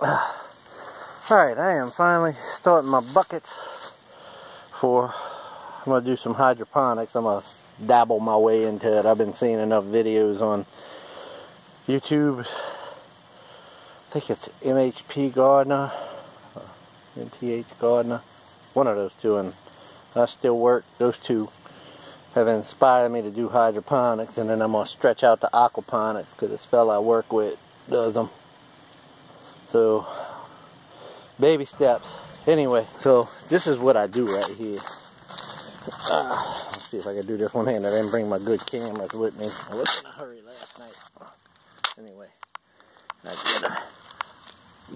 Alright, I am finally starting my buckets for, I'm going to do some hydroponics. I'm going to dabble my way into it. I've been seeing enough videos on YouTube. I think it's MHP Gardner, MPH Gardner, one of those two, and I still work. Those two have inspired me to do hydroponics, and then I'm going to stretch out to aquaponics because this fella I work with does them. So, baby steps. Anyway, so this is what I do right here. Let's see if I can do this one hand. I didn't bring my good cameras with me. I was in a hurry last night. Anyway, I get a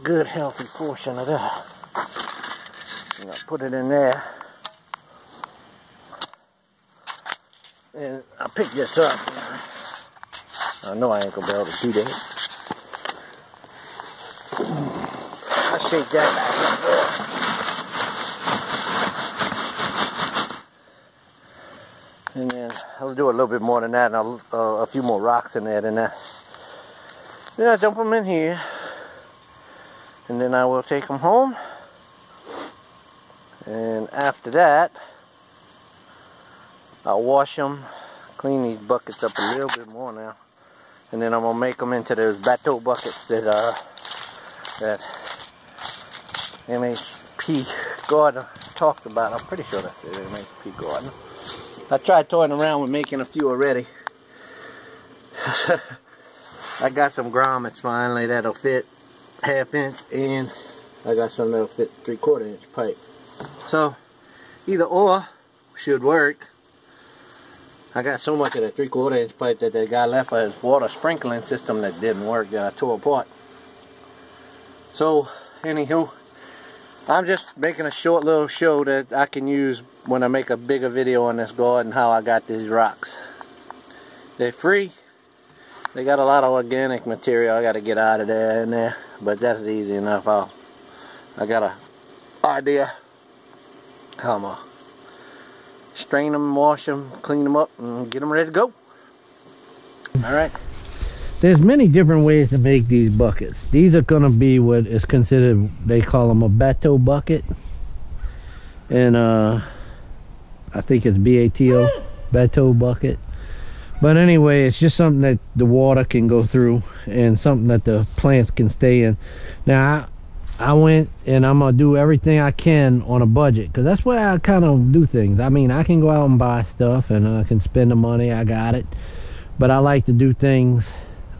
good healthy portion of that. And I put it in there. And I pick this up. I know I ain't gonna be able to do that. Shake that back up there. And then I'll do a little bit more than that, and I'll a few more rocks in there than that. Then I dump them in here, and then I will take them home. And after that, I'll wash them, clean these buckets up a little bit more now, and then I'm gonna make them into those Bato buckets that that MHP Gardner talked about. I'm pretty sure that's it, MHP Gardner. I tried toying around with making a few already. I got some grommets finally that'll fit 1/2 inch, and I got some that'll fit 3/4 inch pipe. So either or should work. I got so much of that 3/4 inch pipe that that guy left for his water sprinkling system that didn't work, that I tore apart. So anywho, I'm just making a short little show that I can use when I make a bigger video on this garden, how I got these rocks. They're free. They got a lot of organic material I got to get out of there and there, but that's easy enough. I got an idea how I'm going to strain them, wash them, clean them up, and get them ready to go. Alright. There's many different ways to make these buckets. These are gonna be what is considered, they call them a Bato bucket. And I think it's B-A-T-O, Bato bucket. But anyway, it's just something that the water can go through and something that the plants can stay in. Now, I went and I'm gonna do everything I can on a budget, because that's where I kind of do things. I mean, I can go out and buy stuff and I can spend the money, I got it. But I like to do things,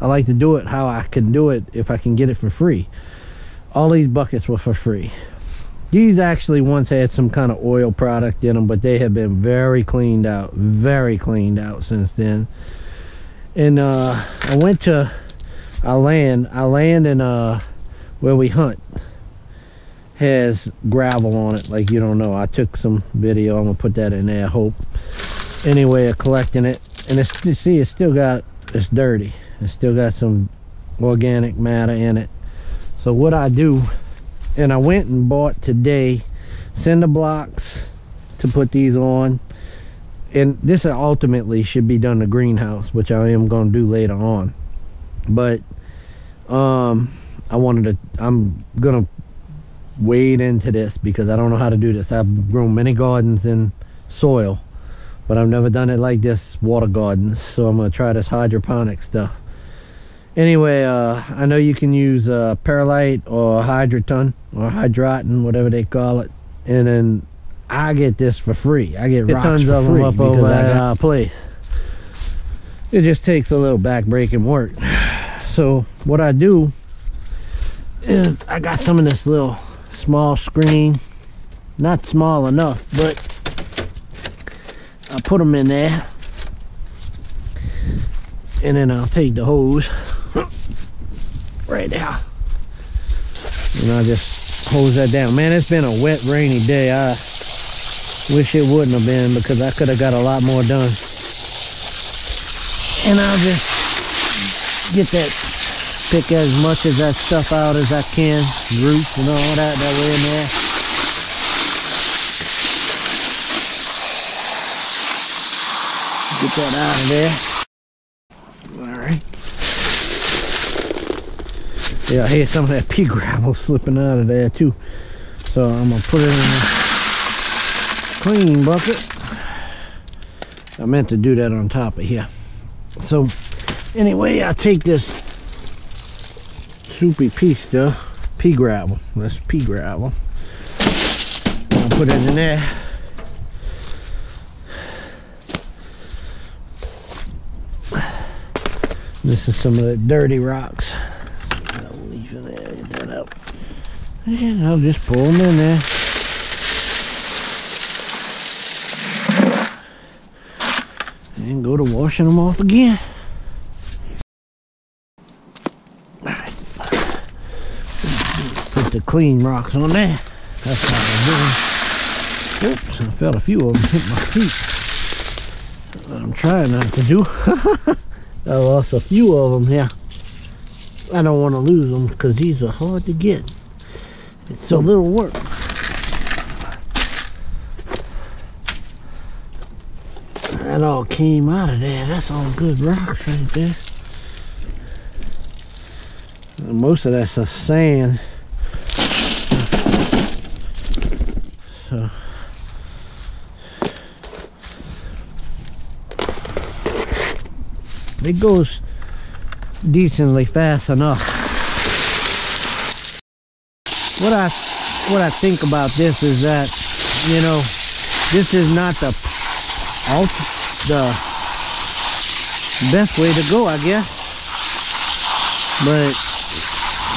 I like to do it how I can do it if I can get it for free. All these buckets were for free. These actually once had some kind of oil product in them, but they have been very cleaned out since then. And I went to our land in where we hunt has gravel on it, like you don't know. I took some video, I'm gonna put that in there, I hope. Anyway, I'm collecting it, and it's, you see, it's dirty. It's still got some organic matter in it. So what I do, and I went and bought today cinder blocks to put these on, and this ultimately should be done in the greenhouse, which I am going to do later on. But I'm gonna wade into this because I don't know how to do this. I've grown many gardens in soil, but I've never done it like this, water gardens. So I'm gonna try this hydroponic stuff. Anyway, I know you can use perlite or hydroton or hydroton, whatever they call it. And then I get this for free. I get rocks tons of them up over at our place. It just takes a little back break and work. So what I do is I got some of this little small screen. Not small enough, but I put them in there. And then I'll take the hose right now, and I'll just hose that down. Man, it's been a wet, rainy day. I wish it wouldn't have been, because I could have got a lot more done. And I'll just get that, pick as much of that stuff out as I can, roots and all that way in there. Get that out of there. Yeah, hey, some of that pea gravel slipping out of there too. So I'm gonna put it in a clean bucket. I meant to do that on top of here. So anyway, I take this soupy pea stuff, pea gravel, that's pea gravel. I'll put it in there. This is some of the dirty rocks. I'll leave it there, get that up. And I'll just pull them in there. And go to washing them off again. Alright. Put the clean rocks on there. That's how I'm doing. Oops, I felt a few of them hit my feet. That's what I'm trying not to do. I lost a few of them here. I don't want to lose them because these are hard to get. It's a little work. That all came out of there. That's all good rocks right there. And most of that's a sand. So it goes decently fast enough. What I think about this is that, you know, this is not the best way to go, I guess. But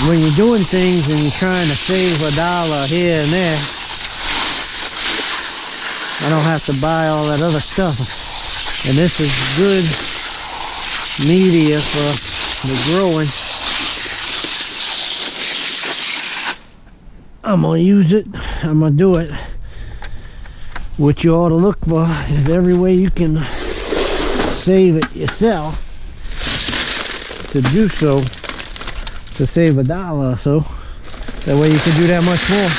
when you're doing things and you're trying to save $1 here and there, I don't have to buy all that other stuff. And this is good media for the growing. I'm gonna use it, I'm gonna do it. What you ought to look for is every way you can save it yourself to do so, to save $1 or so. That way you can do that much more.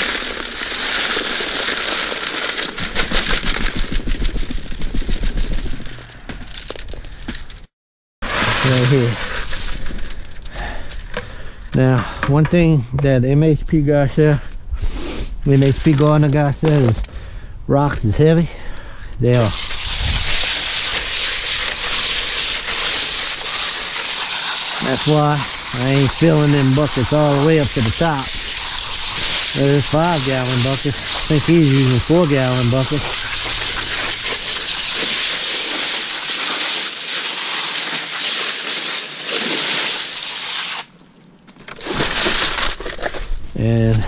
Right here. Now, one thing that MHP guy said, MHP Gardner guy said, is rocks is heavy. They are. That's why I ain't filling them buckets all the way up to the top. There's 5-gallon buckets. I think he's using 4-gallon buckets. And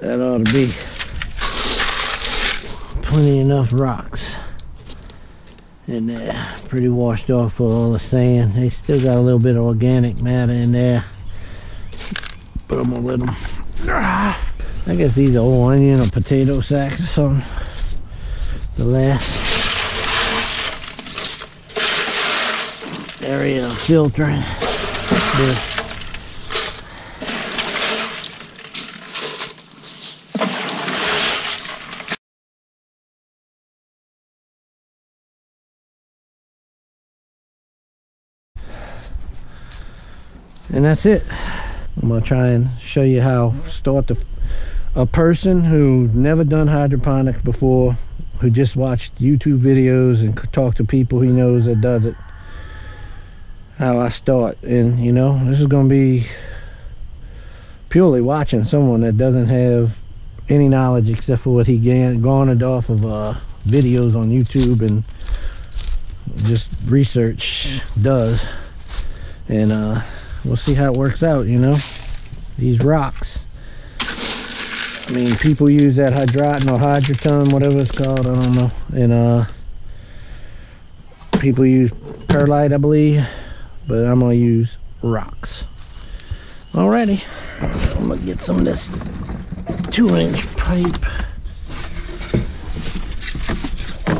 that ought to be plenty enough rocks in there. Pretty washed off with all the sand. They still got a little bit of organic matter in there, but I'm gonna let them. I guess these are old onion or potato sacks or something. The last area of filtering. And that's it. I'm gonna try and show you how to start a person who never done hydroponics before, who just watched YouTube videos and talked to people he knows that does it, how I start. And you know, this is going to be purely watching someone that doesn't have any knowledge except for what he garnered off of videos on YouTube and just research does. And we'll see how it works out, you know. These rocks, I mean, people use that hydroton or hydroton, whatever it's called, I don't know. And people use perlite, I believe, but I'm gonna use rocks. Alrighty, I'm gonna get some of this 2-inch pipe.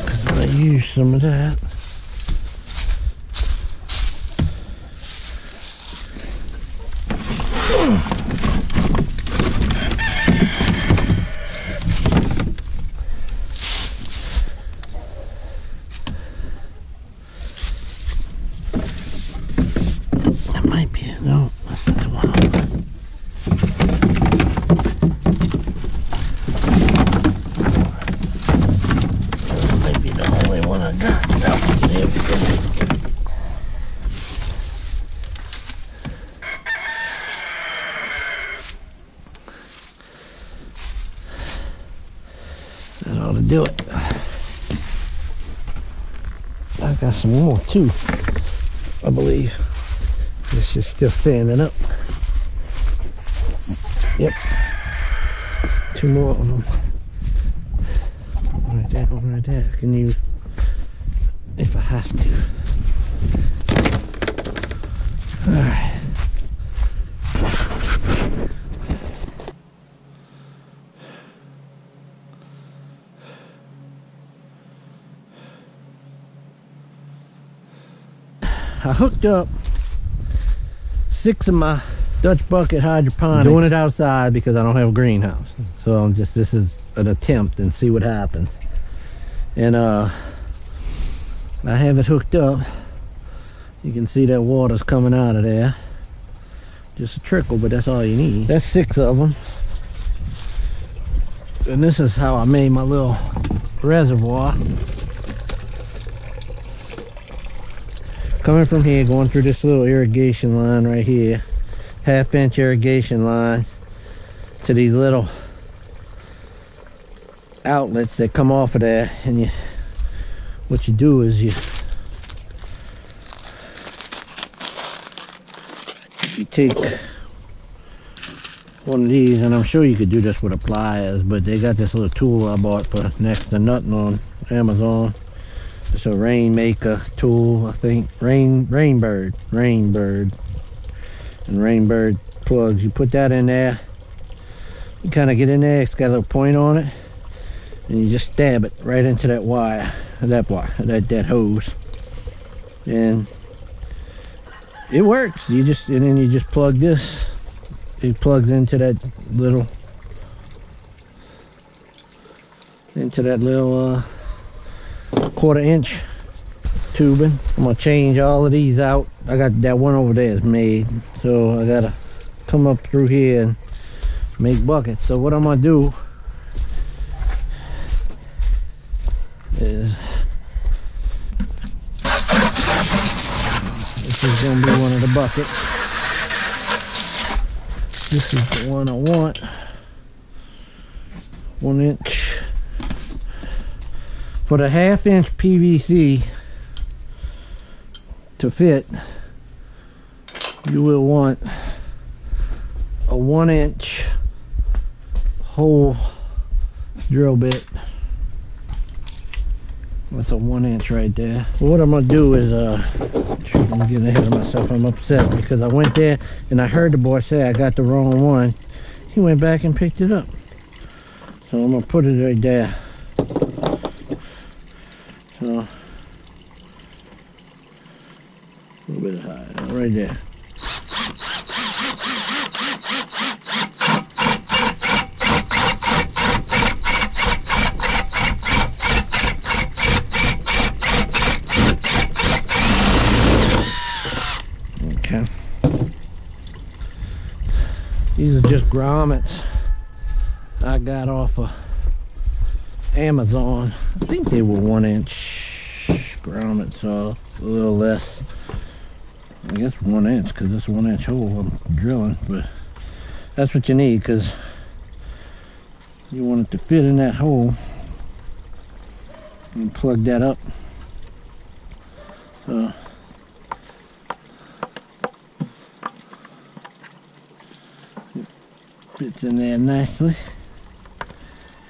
'Cause I use some of that. set that one up. This may be the only one I got. That one, there we go. That ought to do it. I got some more too, I believe. This is still standing up. Yep. Two more of them. One right there, one right there. Can you, if I have to. Alright. I hooked up 6 of my Dutch bucket hydroponics. Doing it outside because I don't have a greenhouse. So I'm just, this is an attempt and see what happens. And I have it hooked up. You can see that water's coming out of there. Just a trickle, but that's all you need. That's 6 of them. And this is how I made my little reservoir. Coming from here, going through this little irrigation line right here, 1/2 inch irrigation line to these little outlets that come off of there. And you, what you do is you take one of these, and I'm sure you could do this with a pliers, but they got this little tool I bought for next to nothing on Amazon. It's a rainmaker tool, I think. Rainbird. And rainbird plugs. You put that in there. You kind of get in there. It's got a little point on it. And you just stab it right into that wire. That hose. And it works. You just, and then you just plug this. It plugs into that little, quarter-inch tubing. I'm gonna change all of these out. I got that one over there is made, so I gotta come up through here and make buckets. So what I'm gonna do is this is gonna be one of the buckets. This is the one I want. 1 inch. For the 1/2 inch PVC to fit, you will want a 1 inch hole drill bit. That's a 1 inch right there. Well, what I'm gonna do is, I'm getting ahead of myself. I'm upset because I went there and I heard the boy say I got the wrong one. He went back and picked it up. So I'm gonna put it right there. A little bit high, right there. Okay. These are just grommets I got off of Amazon. I think they were 1 inch. Grommets, so a little less, I guess 1 inch, because it's a 1 inch hole I'm drilling, but that's what you need because you want it to fit in that hole and plug that up. So it fits in there nicely.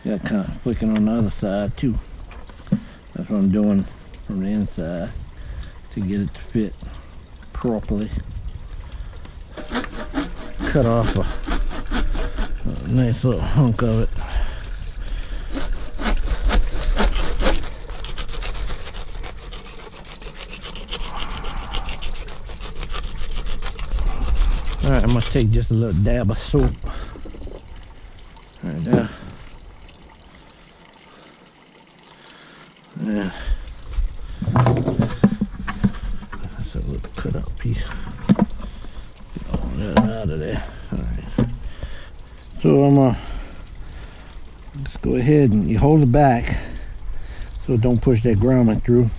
Got kind of flicking on the other side too. That's what I'm doing from the inside to get it to fit properly. Cut off a nice little hunk of it. Alright, I'm going to take just a little dab of soap right there. Yeah. That's a little cut out piece. Get all that out of there. All right. So I'm just go ahead and you hold it back so it don't push that grommet through.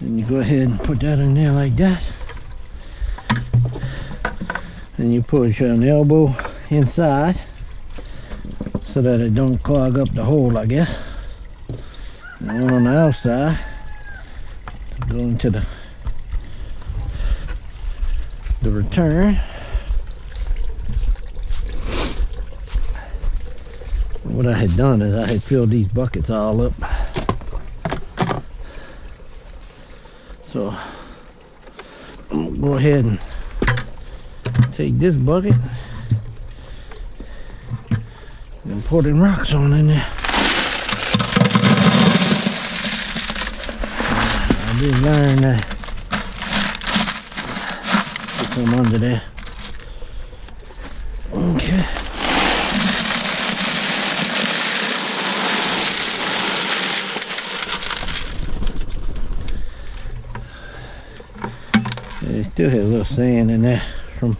And you go ahead and put that in there like that. And you push an elbow inside so that it don't clog up the hole, I guess. And one on the outside go into the return. What I had done is I had filled these buckets all up. So I'm gonna go ahead and take this bucket and pour the rocks on in there. I did learn that. Put some under there. Okay. It still had a little sand in there from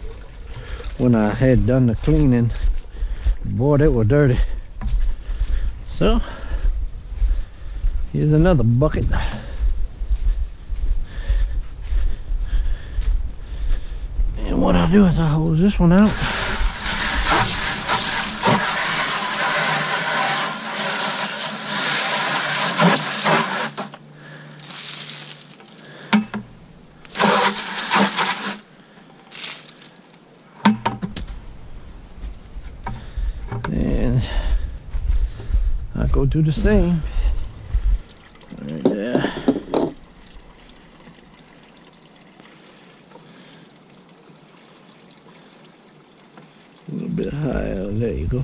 when I had done the cleaning. Boy, that was dirty. So, here's another bucket. And what I do is I hold this one out. And I go do the same. Right there. A little bit higher. There you go.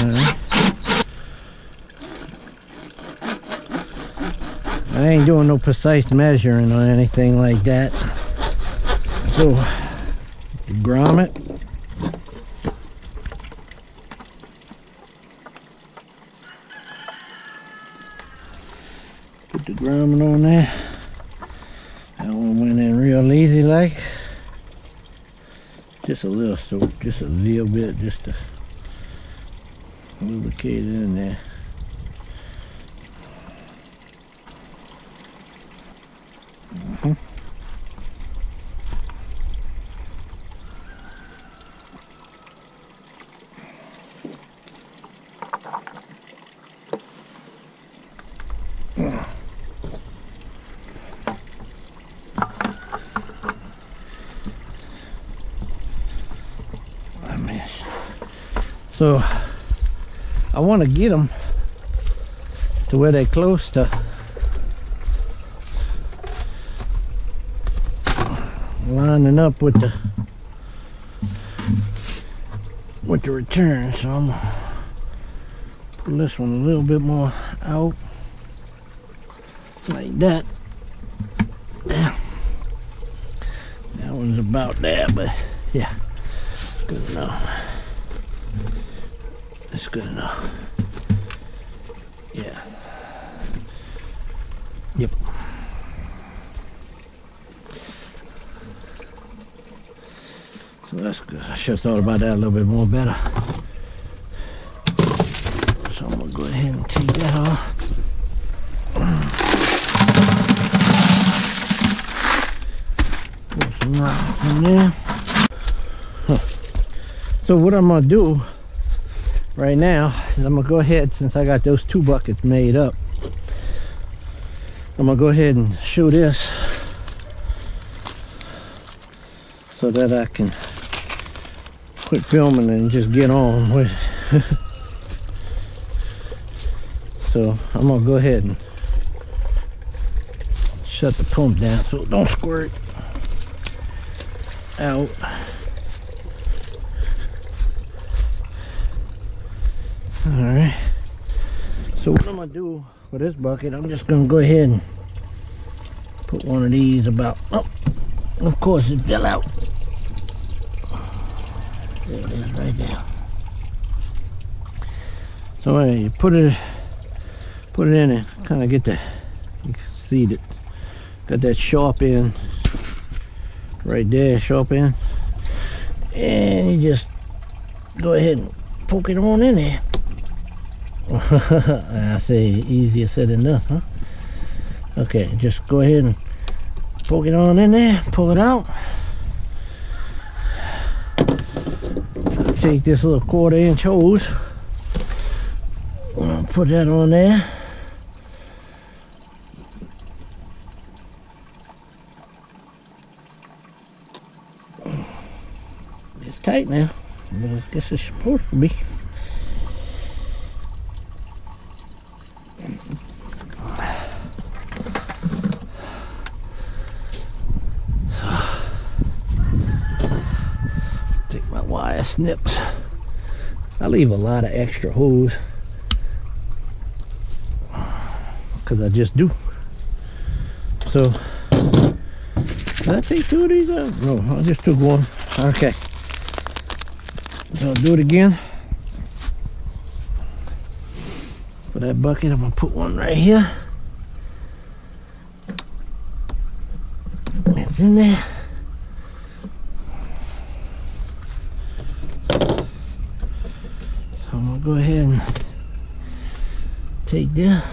All right. I ain't doing no precise measuring or anything like that. So, grommet. Put the grommet on there. That one went in real easy like. Just a little soap, just a little bit, just to lubricate it in there. So I want to get them to where they're close to lining up with the return. So I'm gonna pull this one a little bit more out like that. Yeah. That one's about there, but yeah, it's good enough. It's good enough. Yeah. Yep. So that's good. I should have thought about that a little bit more better. So I'm gonna go ahead and take that off. Put some rocks in there. Huh. So what I'm gonna do right now is I'm gonna go ahead, since I got those two buckets made up, I'm gonna go ahead and show this so that I can quit filming and just get on with it. So I'm gonna go ahead and shut the pump down so it don't squirt out. Alright, so what I'm going to do for this bucket, I'm just going to go ahead and put one of these about, oh, of course it fell out. There it is right there. So anyway, you put it in and kind of get the, you can see that, got that sharp end. right there, sharp end. And you just go ahead and poke it on in there. I say easier said than done, huh? Okay, just go ahead and poke it on in there, pull it out. Take this little quarter-inch hose, put that on there. It's tight now, but I guess it's supposed to be. Snips. I leave a lot of extra hose because I just do. So did I take two of these out? No, I just took one. Okay, so I'll do it again for that bucket. I'm gonna put one right here. It's in there. Go ahead and take this,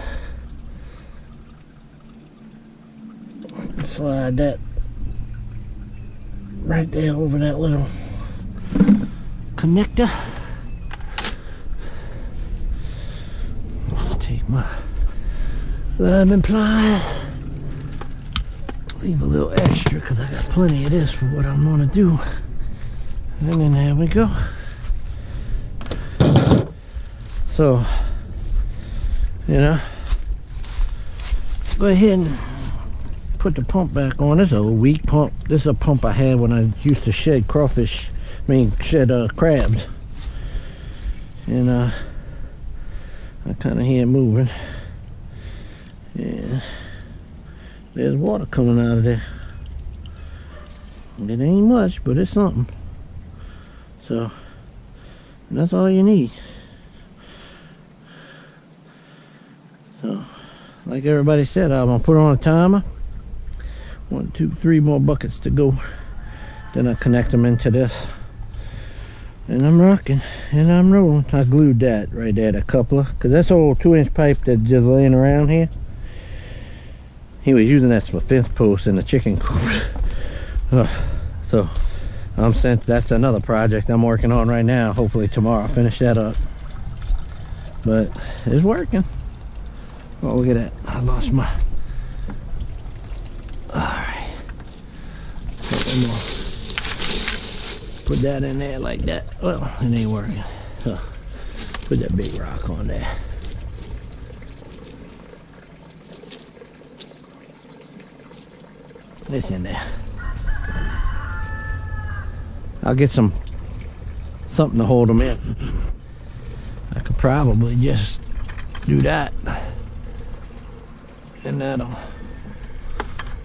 slide that right there over that little connector. Take my lemon pliers, leave a little extra because I got plenty of this for what I'm gonna do. And then there we go. So, you know, go ahead and put the pump back on. This is a weak pump. This is a pump I had when I used to shed crawfish, crabs. And I kind of hear it moving. Yeah, there's water coming out of there. It ain't much, but it's something. So, that's all you need. So, like everybody said, I'm going to put on a timer. 1, 2, 3 more buckets to go. Then I connect them into this. And I'm rocking. And I'm rolling. I glued that right there, the coupler. Because that's old 2-inch pipe that's just laying around here. He was using that for fence posts in the chicken coops. So, that's another project I'm working on right now. Hopefully tomorrow I'll finish that up. But it's working. Oh, look at that. I lost my... Alright. Put that in there like that. Well, it ain't working. Huh. Put that big rock on there. It's in there. I'll get something to hold them in. I could probably just do that. And that'll,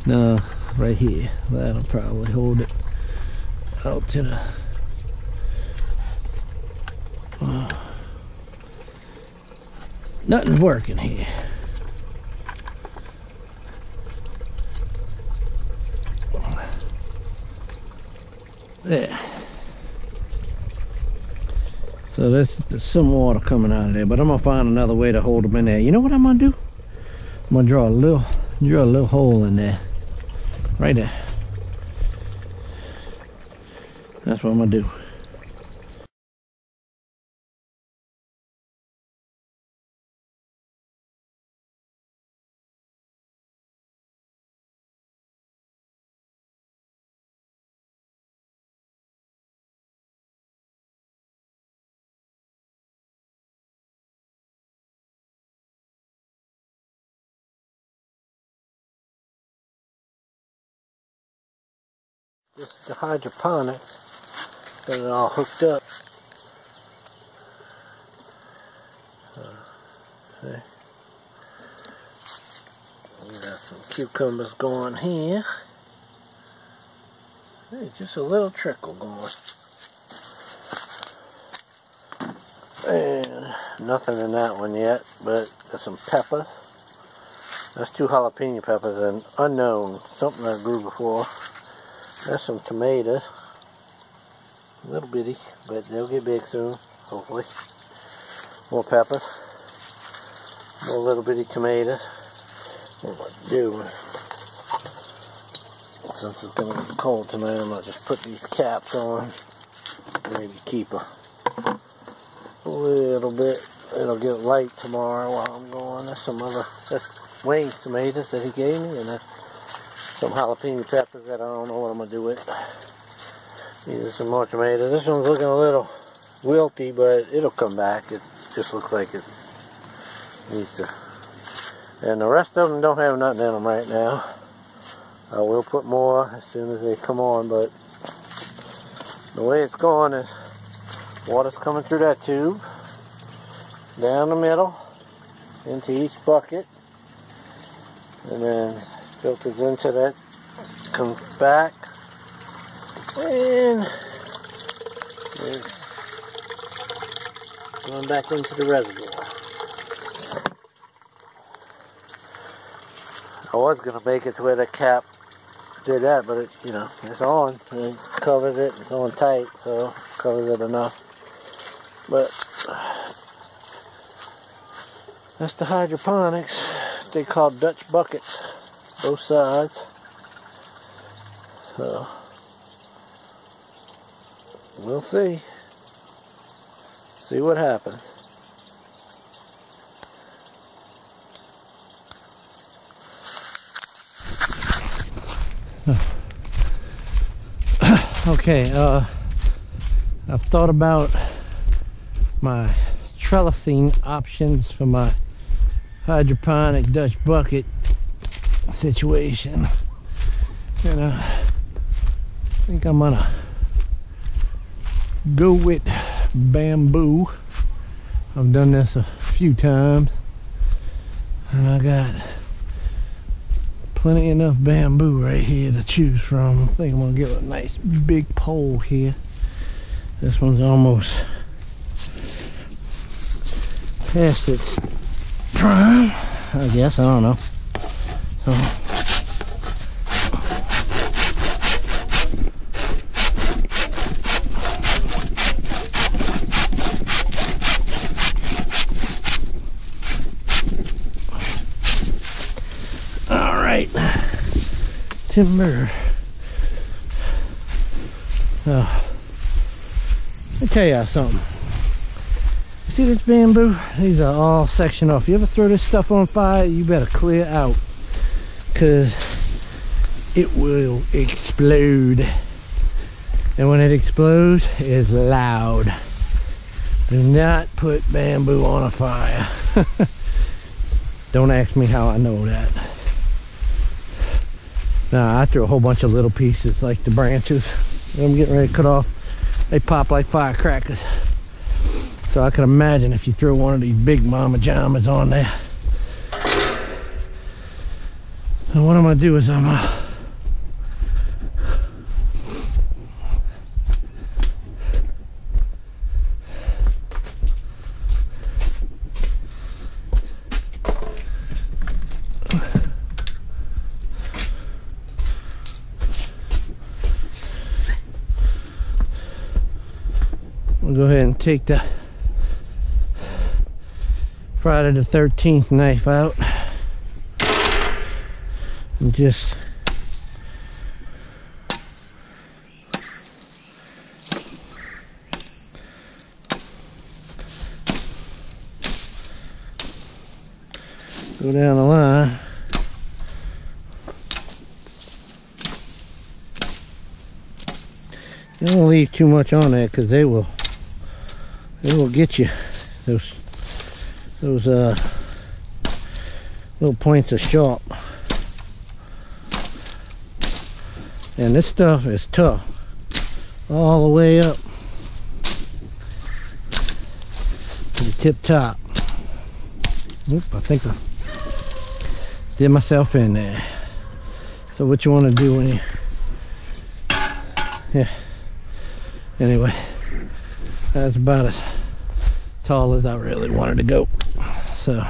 no, right here, that'll probably hold it out to the, nothing's working here. There. So there's some water coming out of there, but I'm gonna find another way to hold them in there. You know what I'm gonna do? I'm gonna draw a little hole in there, right there. That's what I'm gonna do. This is the hydroponics, got it all hooked up. See. We got some cucumbers going here. Hey, just a little trickle going. And nothing in that one yet, but there's some peppers. That's 2 jalapeno peppers and unknown, something I grew before. There's some tomatoes. A little bitty, but they'll get big soon, hopefully. More peppers. More little bitty tomatoes. What am I doing? Since it's going to be cold tonight, I'm going to just put these caps on. Maybe keep a little bit. It'll get light tomorrow while I'm going. There's some other, that's Wayne's tomatoes that he gave me, and that's some jalapeno peppers that I don't know what I'm going to do with. These are some more tomatoes. This one's looking a little wilty, but it'll come back. It just looks like it needs to. And the rest of them don't have nothing in them right now. I will put more as soon as they come on, but the way it's going is water's coming through that tube, down the middle, into each bucket, and then filters into that, comes back, and it's going back into the reservoir. I was going to make it to where the cap did that, but it, you know, it's on. It covers it. It's on tight, so it covers it enough. But that's the hydroponics. They call Dutch buckets, both sides. So we'll see. See what happens. Okay, I've thought about my trellising options for my hydroponic Dutch bucket situation, and I think I'm gonna go with bamboo. I've done this a few times, and I got plenty enough bamboo right here to choose from. I think I'm gonna give it a nice big pole here. This one's almost past its prime, I guess, I don't know. So timber. Let me tell y'all something. You see this bamboo? These are all sectioned off. You ever throw this stuff on fire, you better clear out, because it will explode. And when it explodes, it's loud. Do not put bamboo on a fire. Don't ask me how I know that. Now, I threw a whole bunch of little pieces, like the branches that I'm getting ready to cut off. They pop like firecrackers. So I can imagine if you threw one of these big mama jamas on there. So what I'm gonna do is I'm gonna go ahead and take the Friday the 13th knife out and just go down the line. You don't leave too much on there, because they will, it will get you. Those little points are sharp, and this stuff is tough all the way up to the tip top. Oop, I think I did myself in there. So what you want to do when you, yeah, anyway, that's about as tall as I really wanted to go. So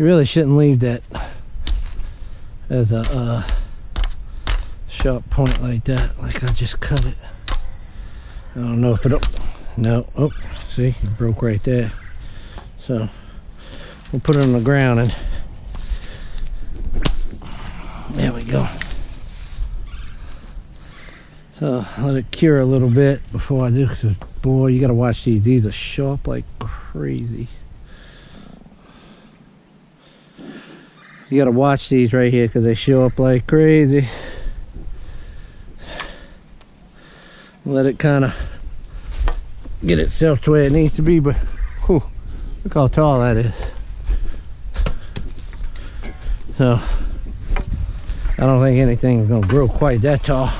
you really shouldn't leave that as a sharp point like that, like I just cut it. I don't know if it'll, no, oh, see, it broke right there. So we'll put it on the ground and there we go. So let it cure a little bit before I do, because boy, you gotta watch these. These are sharp like crazy. You gotta watch these right here because they show up like crazy. Let it kind of get itself to where it needs to be, but whew, look how tall that is. So I don't think anything's gonna grow quite that tall,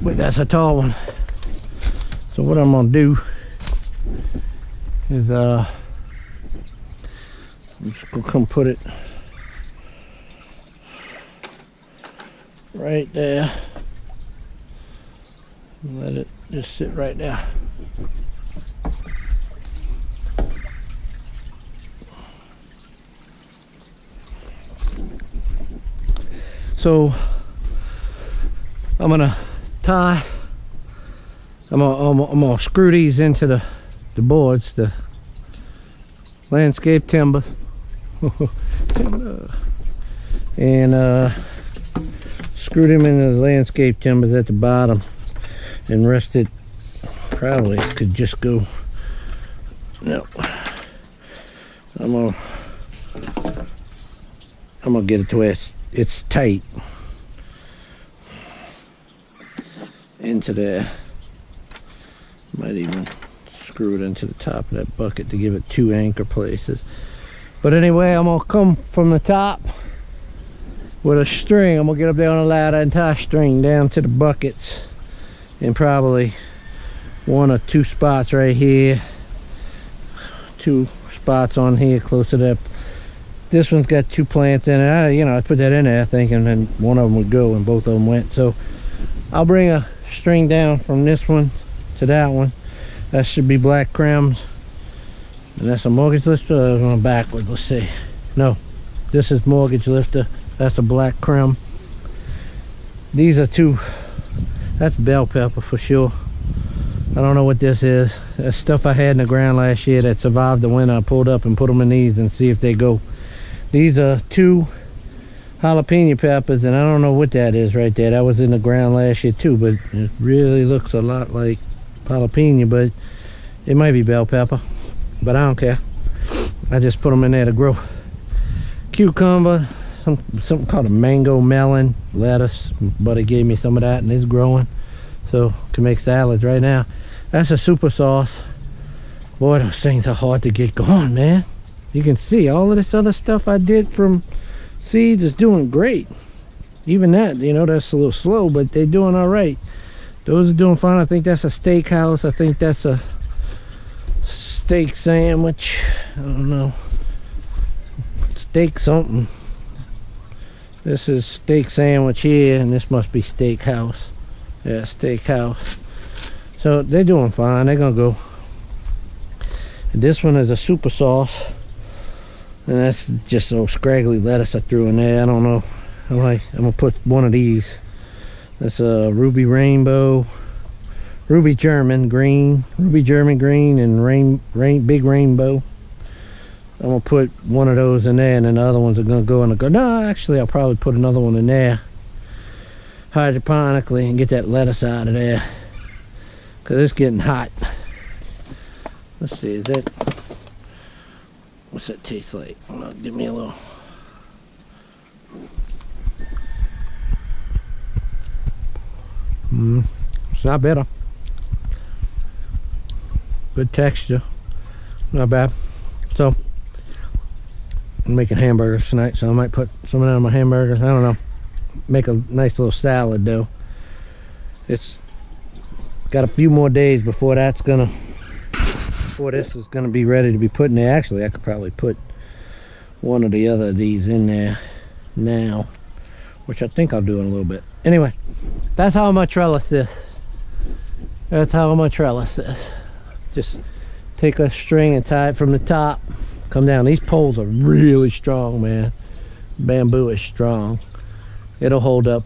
but that's a tall one. So what I'm gonna do is I'm just gonna come put it right there and let it just sit right there. So I'm gonna screw these into the boards, the landscape timber. And screw them into the landscape timbers at the bottom and rest it. Probably could just go, no, I'm gonna get it to where it's tight into there. Might even screw it into the top of that bucket to give it two anchor places. But anyway, I'm gonna come from the top with a string. I'm gonna get up there on a ladder and tie a string down to the buckets in probably one or two spots right here, two spots on here close to that. This one's got two plants in it. I put that in there thinking then one of them would go, and both of them went. So I'll bring a string down from this one to that one. That should be black cremes. And that's a mortgage lifter, or that's one backwards, let's see. No, this is mortgage lifter, that's a black creme. These are two, that's bell pepper for sure. I don't know what this is. That's stuff I had in the ground last year that survived the winter. I pulled up and put them in these and see if they go. These are two jalapeno peppers, and I don't know what that is right there. That was in the ground last year too, but it really looks a lot like jalapeno, but it might be bell pepper. But I don't care. I just put them in there to grow. Cucumber, something called a mango melon, lettuce. Buddy gave me some of that and it's growing. So can make salads right now. That's a super sauce. Boy, those things are hard to get going, man. You can see all of this other stuff I did from seeds is doing great. Even that, that's a little slow, but they're doing all right. Those are doing fine. I think that's a steak house. I think that's a steak sandwich, I don't know, steak something. This is steak sandwich here, and this must be steak house. Yeah, steak house. So they're doing fine, they're gonna go. And this one is a super sauce, and that's just some scraggly lettuce I threw in there. I don't know, I'm gonna put one of these. That's a ruby rainbow, ruby german green, and big rainbow. I'm gonna put one of those in there, and then the other ones are gonna go in the garden. No, actually, I'll probably put another one in there hydroponically and get that lettuce out of there because it's getting hot. Let's see, what's that taste like? Give me a little. It's not better. Good texture, not bad. So I'm making hamburgers tonight, so I might put some of that on my hamburgers. I don't know, make a nice little salad though. It's got a few more days before this is gonna be ready to be put in there. Actually, I could probably put one or the other of these in there now, which I think I'll do in a little bit. Anyway, that's how much trellis this. That's how I'm gonna trellis this. Just take a string and tie it from the top, come down. These poles are really strong, man. bamboo is strong. It'll hold up,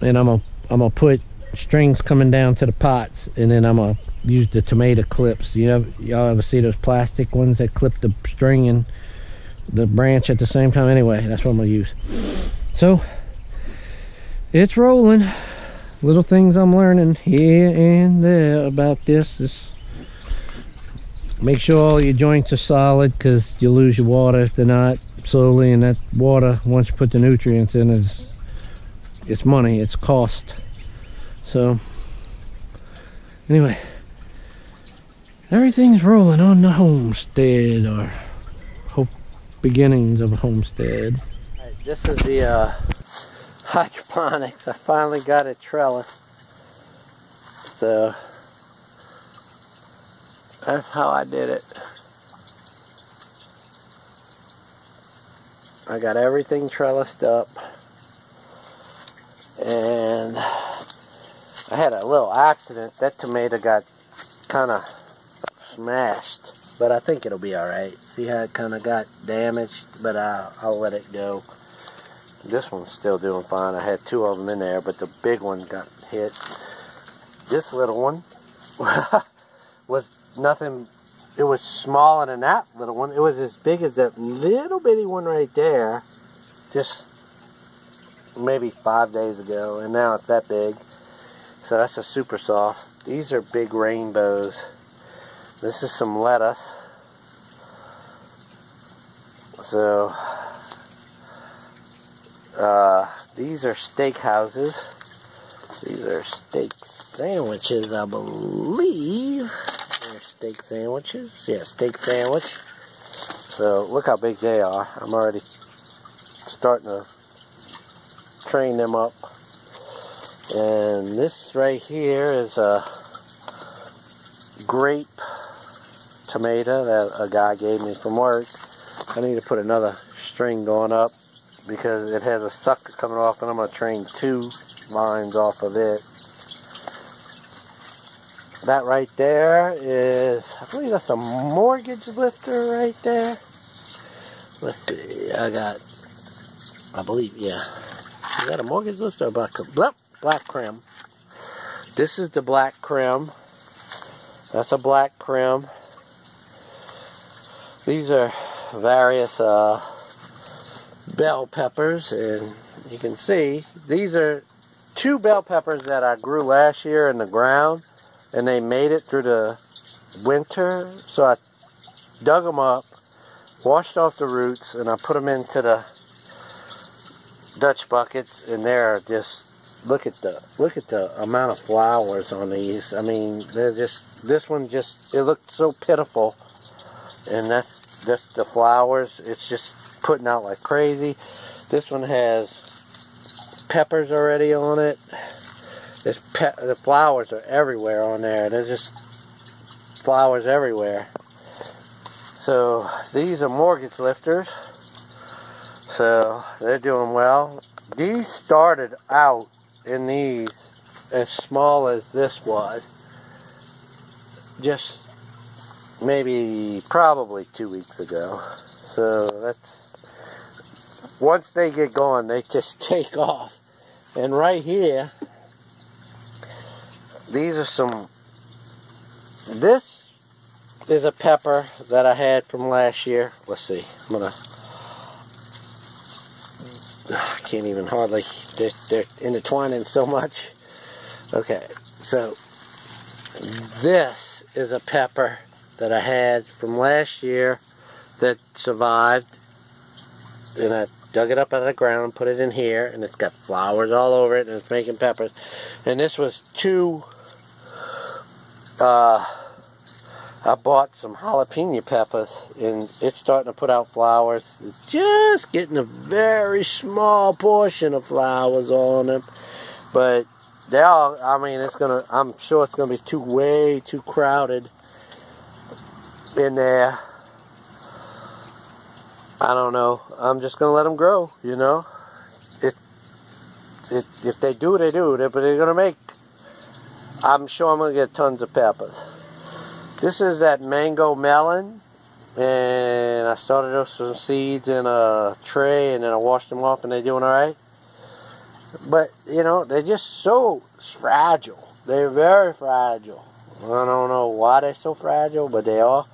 and I'm gonna put strings coming down to the pots, and then I'm gonna use the tomato clips. You know, y'all ever see those plastic ones that clip the string and the branch at the same time? Anyway, that's what I'm gonna use. So it's rolling. Little things I'm learning here and there about this. Just make sure all your joints are solid, because you lose your water if they're not slowly, and that water, once you put the nutrients in, is it's money, it's cost. So anyway, everything's rolling on the homestead, or hope beginnings of a homestead. All right, this is the hydroponics. I finally got a trellis, so that's how I did it. I got everything trellised up, and I had a little accident. That tomato got kind of smashed, but I think it'll be all right. See how it kind of got damaged, but I'll let it go. This one's still doing fine. I had two of them in there, but the big one got hit. This little one was nothing. It was smaller than that little one. It was as big as that little bitty one right there, just maybe 5 days ago, and now it's that big. So that's a super sauce. These are big rainbows. This is some lettuce. So these are steak houses. These are steak sandwiches, I believe. Steak sandwiches, yeah, steak sandwich. So look how big they are. I'm already starting to train them up. And this right here is a grape tomato that a guy gave me from work. I need to put another string going up because it has a sucker coming off, and I'm going to train two lines off of it. That right there is, I believe that's a mortgage lifter right there. Let's see, I got, I believe, yeah. Is that a mortgage lifter or black creme? Black creme. This is the black creme. That's a black creme. These are various bell peppers, and you can see, these are two bell peppers that I grew last year in the ground. And they made it through the winter, so I dug them up, washed off the roots, and I put them into the Dutch buckets. And they're just, look at the amount of flowers on these. I mean, they're just, this one just, it looked so pitiful, and that's just the flowers. It's just putting out like crazy. This one has peppers already on it. The flowers are everywhere on there. There's just flowers everywhere. So these are mortgage lifters. So they're doing well. These started out in these as small as this was. Just maybe probably 2 weeks ago. So that's, once they get going, they just take off. And right here, these are some, this is a pepper that I had from last year. Let's see, I can't even hardly, they're intertwining so much. Okay, so this is a pepper that I had from last year that survived. And I dug it up out of the ground, put it in here, and it's got flowers all over it, and it's making peppers. And this was two, I bought some jalapeno peppers, and it's starting to put out flowers. It's just getting a very small portion of flowers on them, but they all, I mean, I'm sure it's gonna be way too crowded in there. I don't know, I'm just gonna let them grow, you know. If they do, they do, but they're gonna make, I'm sure I'm going to get tons of peppers. This is that mango melon. and I started up some seeds in a tray, and then I washed them off, and they're doing all right. But, you know, they're just so fragile. They're very fragile. I don't know why they're so fragile, but they are.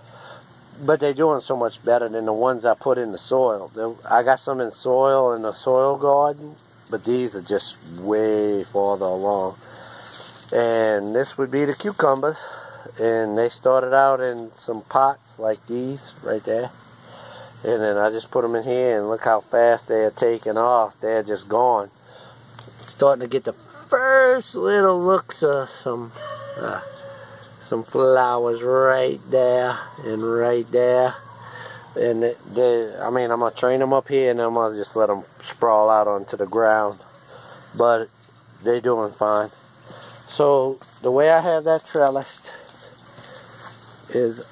But they're doing so much better than the ones I put in the soil. I got some in soil in the soil garden, but these are just way farther along. And this would be the cucumbers. And they started out in some pots like these right there. And then I just put them in here, and look how fast they are taking off. They're just gone. Starting to get the first little looks of some flowers right there and right there. And I mean, I'm going to train them up here, and I'm going to just let them sprawl out onto the ground. But they're doing fine. So the way I have that trellised is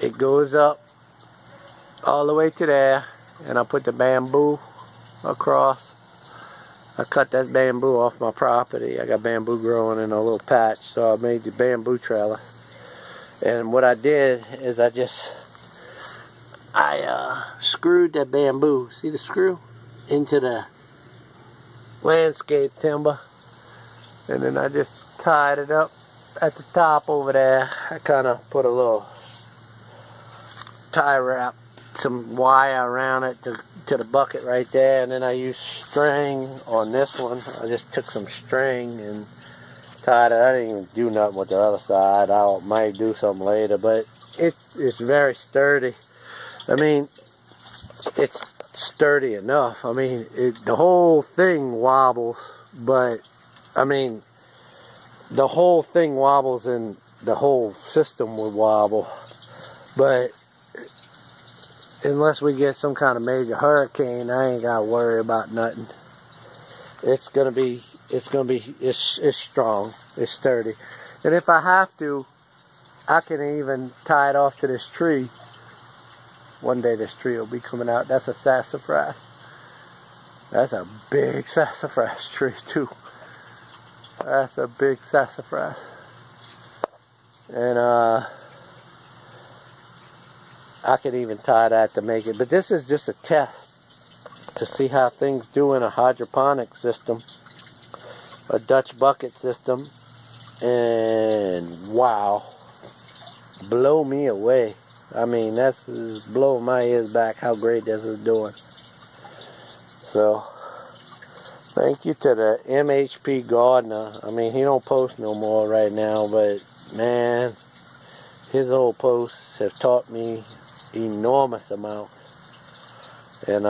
it goes up all the way to there, and I put the bamboo across. I cut that bamboo off my property. I got bamboo growing in a little patch, so I made the bamboo trellis. And what I did is I screwed that bamboo, see the screw, into the landscape timber, and then I just tied it up at the top over there. I kind of put a little tie wrap, some wire around it to the bucket right there, and then I used string on this one. I just took some string and tied it. I didn't even do nothing with the other side. I might do something later, but it's very sturdy. I mean, it's sturdy enough. I mean, the whole thing wobbles, but I mean, the whole thing wobbles and the whole system would wobble, but unless we get some kind of major hurricane, I ain't gotta worry about nothing. It's strong, it's sturdy. And if I have to, I can even tie it off to this tree. One day this tree will be coming out. That's a sassafras. That's a big sassafras tree too. That's a big sassafras. And I could even tie that to make it. But this is just a test to see how things do in a hydroponic system, a Dutch bucket system. And wow, blow me away. I mean, that's blow my ears back how great this is doing. So thank you to the MHP Gardner. I mean, he don't post no more right now, but man, his old posts have taught me enormous amount. And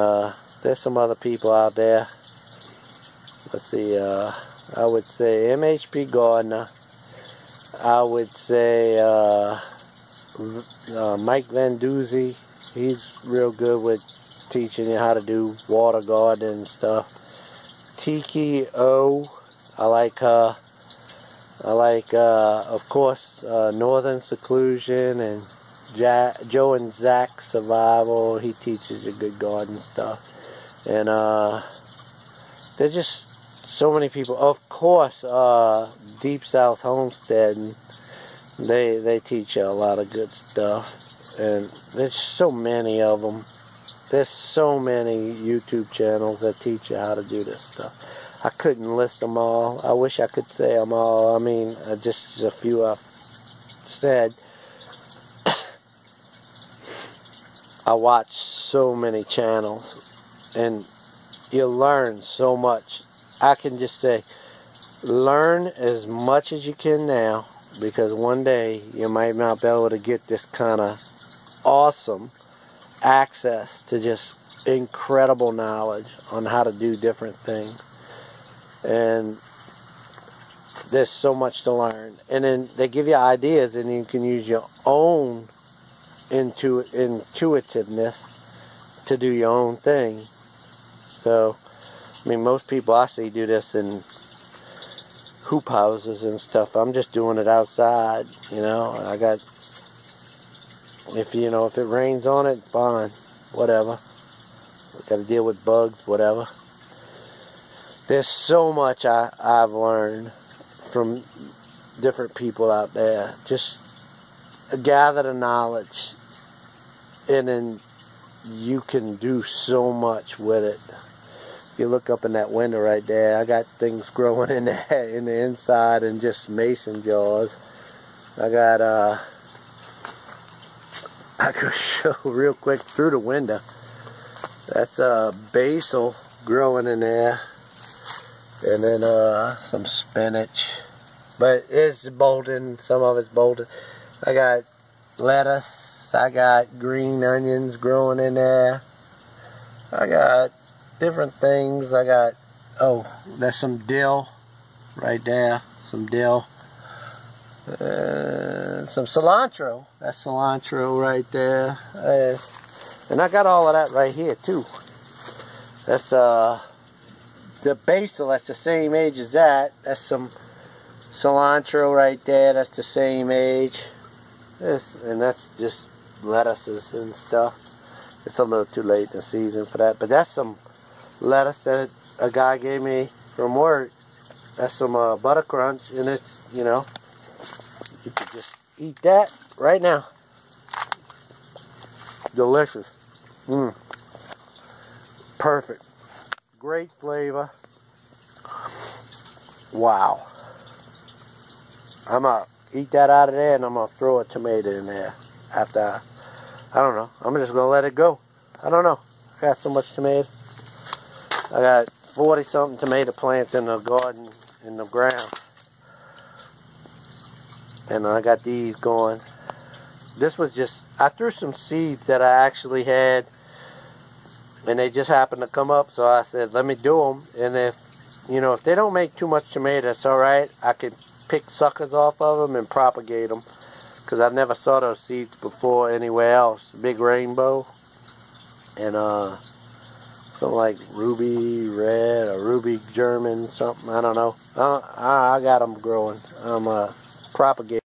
there's some other people out there. Let's see, I would say MHP Gardner, I would say Mike Van Duzzi. He's real good with teaching you how to do water gardening and stuff. Tiki O, I like her. I like, of course, Northern Seclusion, and Joe and Zach Survival. He teaches you good garden stuff. And there's just so many people. Of course, Deep South Homestead, and they teach you a lot of good stuff. And there's so many of them. There's so many YouTube channels that teach you how to do this stuff. I couldn't list them all. I wish I could say them all. I mean, just a few I've said. I watch so many channels, and you learn so much. I can just say, learn as much as you can now, because one day you might not be able to get this kind of awesome access to just incredible knowledge on how to do different things. And there's so much to learn. And then they give you ideas, and you can use your own intuitiveness to do your own thing. So, I mean, most people I see do this in hoop houses and stuff. I'm just doing it outside, you know. I got, if it rains on it, fine, whatever. Got to deal with bugs, whatever. There's so much I've learned from different people out there. Just gather the knowledge. and then you can do so much with it. You look up in that window right there, I got things growing in the inside and just mason jars. I got I could show real quick through the window. That's basil growing in there, and then some spinach, but it's bolting, some of it's bolted. I got lettuce, I got green onions growing in there, I got different things. I got, oh, there's some dill right there, some dill, some cilantro, that's cilantro right there, and I got all of that right here too. That's the basil, that's the same age as that. That's some cilantro right there, that's the same age. This, and that's just lettuces and stuff. It's a little too late in the season for that, but that's some lettuce that a guy gave me from work. That's some buttercrunch, and it's, you know, you could just eat that right now. Delicious. Mmm. Perfect. Great flavor. Wow. I'm going to eat that out of there, and I'm going to throw a tomato in there after I don't know. I'm just going to let it go. I don't know. I got so much tomato. I got 40-something tomato plants in the garden, in the ground. And I got these going. This was just, I threw some seeds that I actually had, and they just happened to come up, so I said, let me do them. And if, you know, if they don't make too much tomato, it's all right. I could pick suckers off of them and propagate them, because I never saw those seeds before anywhere else. Big Rainbow, and something like ruby red or ruby german, something, I don't know. I got them growing. I'm propagating.